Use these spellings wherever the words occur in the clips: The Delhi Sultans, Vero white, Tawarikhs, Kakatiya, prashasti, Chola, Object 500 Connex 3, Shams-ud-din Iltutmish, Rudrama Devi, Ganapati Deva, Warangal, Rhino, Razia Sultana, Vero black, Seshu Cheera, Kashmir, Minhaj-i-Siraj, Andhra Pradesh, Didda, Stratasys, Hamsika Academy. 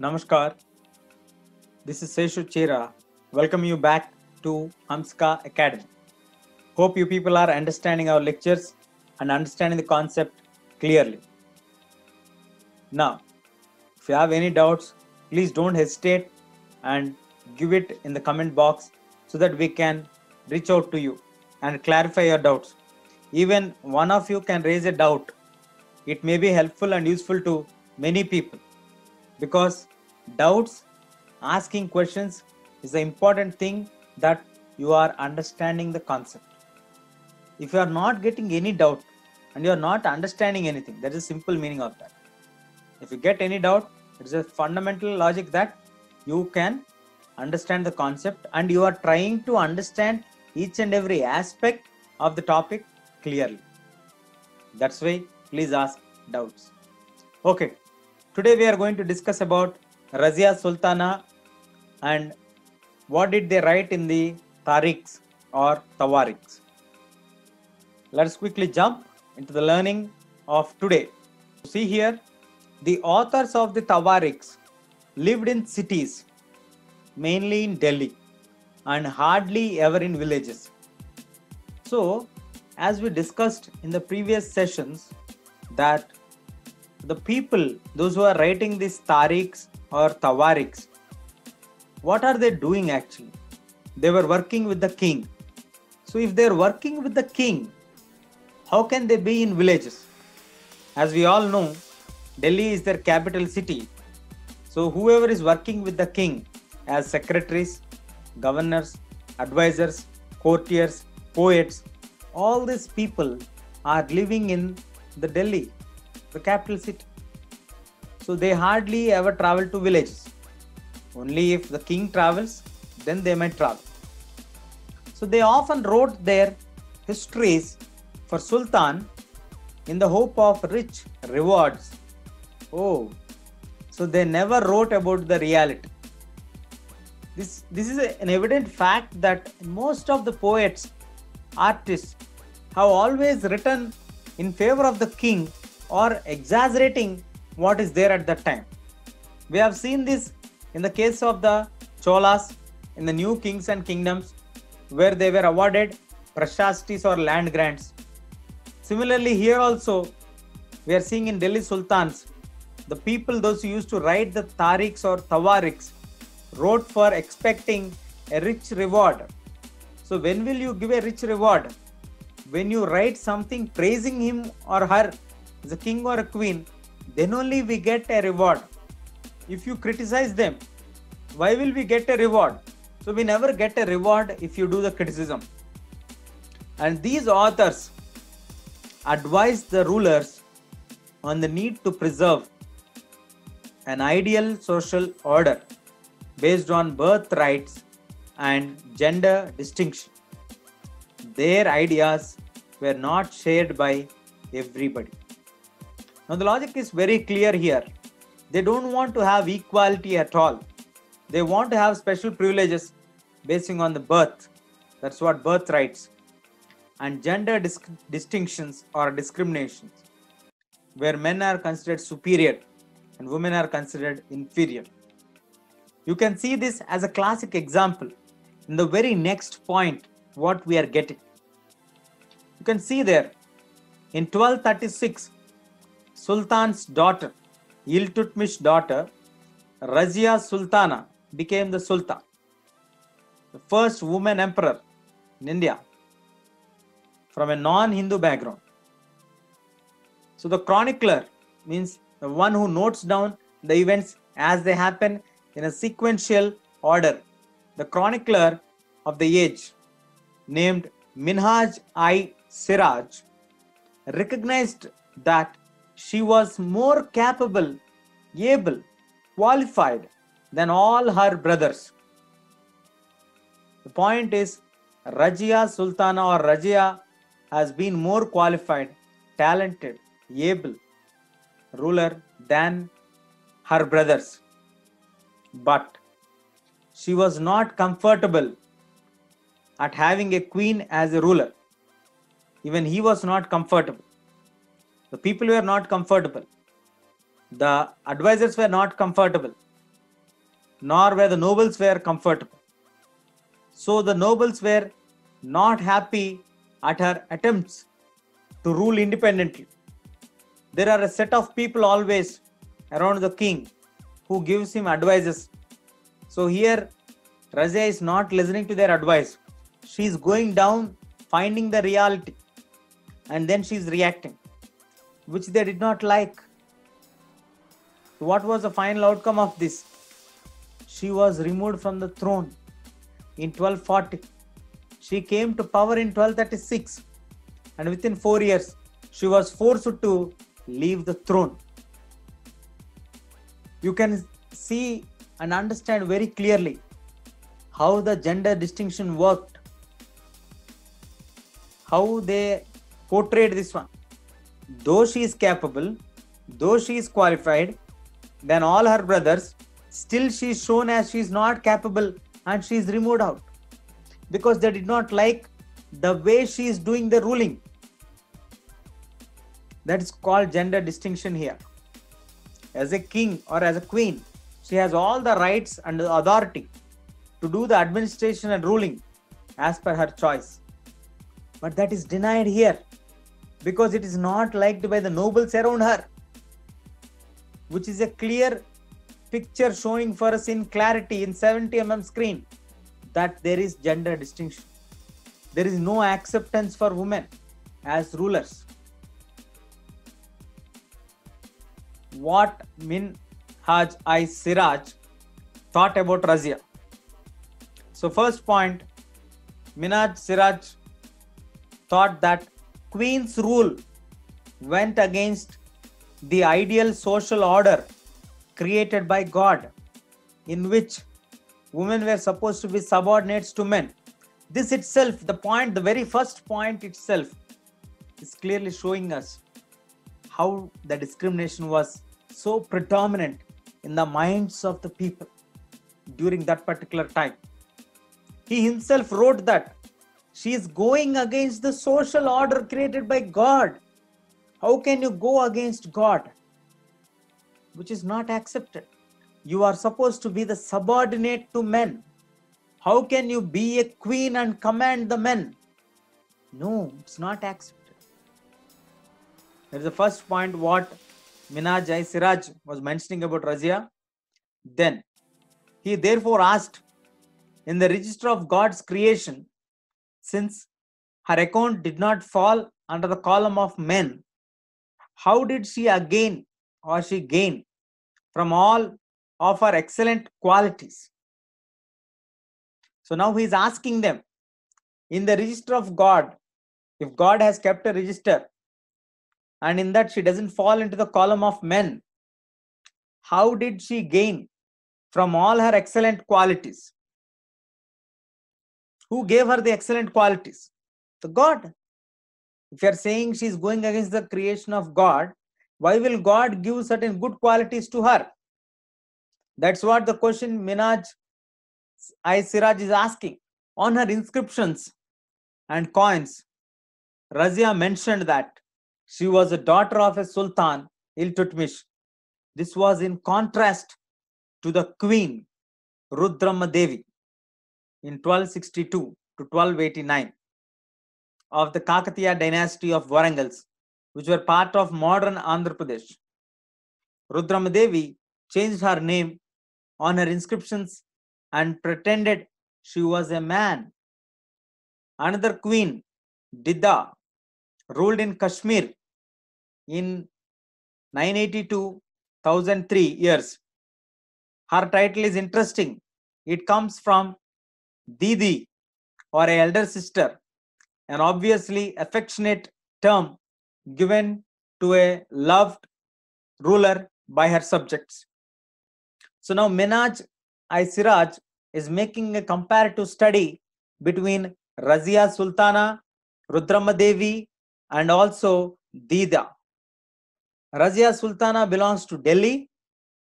Namaskar, this is Seshu Cheera. Welcome you back to Hamsika Academy. Hope you people are understanding our lectures and understanding the concept clearly. Now, if you have any doubts, please don't hesitate and give it in the comment box so that we can reach out to you and clarify your doubts. Even one of you can raise a doubt. It may be helpful and useful to many people. Because doubts, asking questions is the important thing that you are understanding the concept. If you are not getting any doubt and you are not understanding anything, that is the simple meaning of that. If you get any doubt, it is a fundamental logic that you can understand the concept and you are trying to understand each and every aspect of the topic clearly. That's why please ask doubts. Okay. Today we are going to discuss about Razia Sultana and what did they write in the Tawarikhs or Tawarikhs. Let us quickly jump into the learning of today. See here, the authors of the Tawarikhs lived in cities, mainly in Delhi, and hardly ever in villages. So, as we discussed in the previous sessions, that the people, those who are writing these Tawarikhs or Tawarikhs, what are they doing actually? They were working with the king. So if they are working with the king, how can they be in villages? As we all know, Delhi is their capital city. So whoever is working with the king as secretaries, governors, advisors, courtiers, poets, all these people are living in the Delhi, the capital city. So they hardly ever travel to villages. Only if the king travels, then they might travel. So they often wrote their histories for Sultan in the hope of rich rewards. So they never wrote about the reality. This is an evident fact that most of the poets, artists have always written in favor of the king or exaggerating what is there at that time. We have seen this in the case of the Cholas, in the new kings and kingdoms, where they were awarded prashasti's or land grants. Similarly, here also, we are seeing in Delhi Sultans, the people, those who used to write the Tawarikhs or Tawarikhs, wrote for expecting a rich reward. So when will you give a rich reward? When you write something praising him or her, the king or a queen, then only we get a reward. If you criticize them, why will we get a reward? So we never get a reward if you do the criticism. And these authors advise the rulers on the need to preserve an ideal social order based on birth rights and gender distinction. Their ideas were not shared by everybody. Now the logic is very clear here. They don't want to have equality at all. They want to have special privileges basing on the birth. That's what birth rights and gender distinctions or discriminations, where men are considered superior and women are considered inferior. You can see this as a classic example in the very next point what we are getting. You can see there in 1236, Sultan's daughter, Iltutmish's daughter, Razia Sultana became the Sultan, the first woman emperor in India from a non-Hindu background. So the chronicler means the one who notes down the events as they happen in a sequential order. The chronicler of the age named Minhaj-i-Siraj recognized that she was more capable, able, qualified than all her brothers. The point is, Razia Sultana or Razia has been more qualified, talented, able ruler than her brothers. But she was not comfortable at having a queen as a ruler. Even he was not comfortable. The people were not comfortable. The advisors were not comfortable. nor where the nobles were comfortable. So the nobles were not happy at her attempts to rule independently. There are a set of people always around the king who gives him advices. So here Razia is not listening to their advice. She is going down, finding the reality, and then she is reacting, which they did not like. So what was the final outcome of this? She was removed from the throne in 1240. She came to power in 1236, and within 4 years, she was forced to leave the throne. You can see and understand very clearly how the gender distinction worked, how they portrayed this one. Though she is capable, though she is qualified than all her brothers, still she is shown as she is not capable, and she is removed out because they did not like the way she is doing the ruling. That is called gender distinction here. As a king or as a queen, she has all the rights and the authority to do the administration and ruling as per her choice. But that is denied here because it is not liked by the nobles around her, which is a clear picture showing for us in clarity in 70mm screen that there is gender distinction. There is no acceptance for women as rulers. What Minhaj-i-Siraj thought about Razia? So first point, Minhaj-Siraj thought that queen's rule went against the ideal social order created by God, in which women were supposed to be subordinates to men. This itself, the point, the very first point itself is clearly showing us how the discrimination was so predominant in the minds of the people during that particular time. He himself wrote that she is going against the social order created by God. How can you go against God? Which is not accepted. You are supposed to be the subordinate to men. How can you be a queen and command the men? No, it's not accepted. That is the first point what Minhaj-i-Siraj was mentioning about Razia. Then, he therefore asked in the register of God's creation, since her account did not fall under the column of men, how did she again or she gained from all of her excellent qualities? So now he is asking them, in the register of God, if God has kept a register and in that she doesn't fall into the column of men, how did she gain from all her excellent qualities? Who gave her the excellent qualities? The God. If you are saying she is going against the creation of God, why will God give certain good qualities to her? That's what the question Minhaj-i-Siraj is asking. On her inscriptions and coins, Razia mentioned that she was a daughter of a Sultan, Iltutmish. This was in contrast to the queen, Rudrama Devi, in 1262 to 1289 of the Kakatiya dynasty of Warangals, which were part of modern Andhra Pradesh. Rudrama Devi changed her name on her inscriptions and pretended she was a man. Another queen, Didda, ruled in Kashmir in 980–1003 years. Her title is interesting. It comes from Didi, or an elder sister, an obviously affectionate term given to a loved ruler by her subjects. So now Minhaj-i-Siraj is making a comparative study between Razia Sultana, Rudrama Devi, and also Dida. Razia Sultana belongs to Delhi.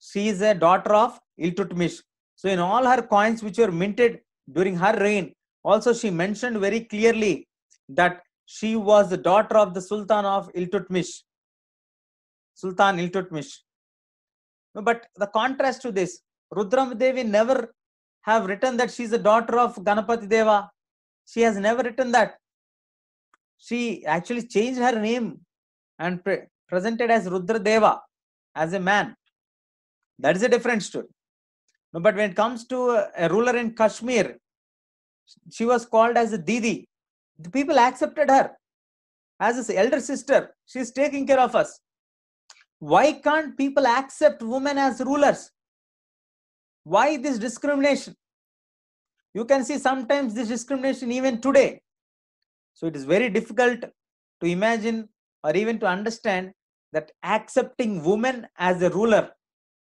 She is a daughter of Iltutmish. So in all her coins which were minted during her reign, also she mentioned very clearly that she was the daughter of the Sultan of Iltutmish, Sultan Iltutmish. But the contrast to this Rudrama Devi never have written that she is a daughter of Ganapati Deva. She has never written that. She actually changed her name and presented as Rudra Deva, as a man. That is a different story. No, but when it comes to a ruler in Kashmir, she was called as a Didi. The people accepted her as an elder sister. She is taking care of us. Why can't people accept women as rulers? Why this discrimination? You can see sometimes this discrimination even today. So it is very difficult to imagine or even to understand that accepting women as a ruler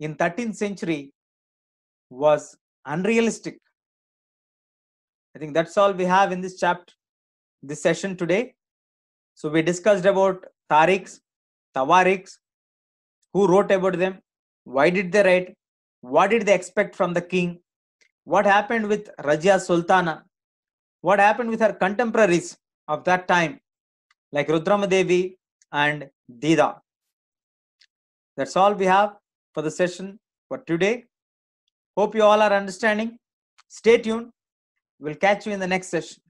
in 13th century was unrealistic. I think that's all we have in this chapter, this session today. So we discussed about Tawarikhs, who wrote about them, why did they write, what did they expect from the king, what happened with Razia Sultana, what happened with her contemporaries of that time like Rudrama Devi and Didda. That's all we have for the session for today. Hope you all are understanding. Stay tuned. We'll catch you in the next session.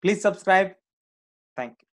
Please subscribe. Thank you.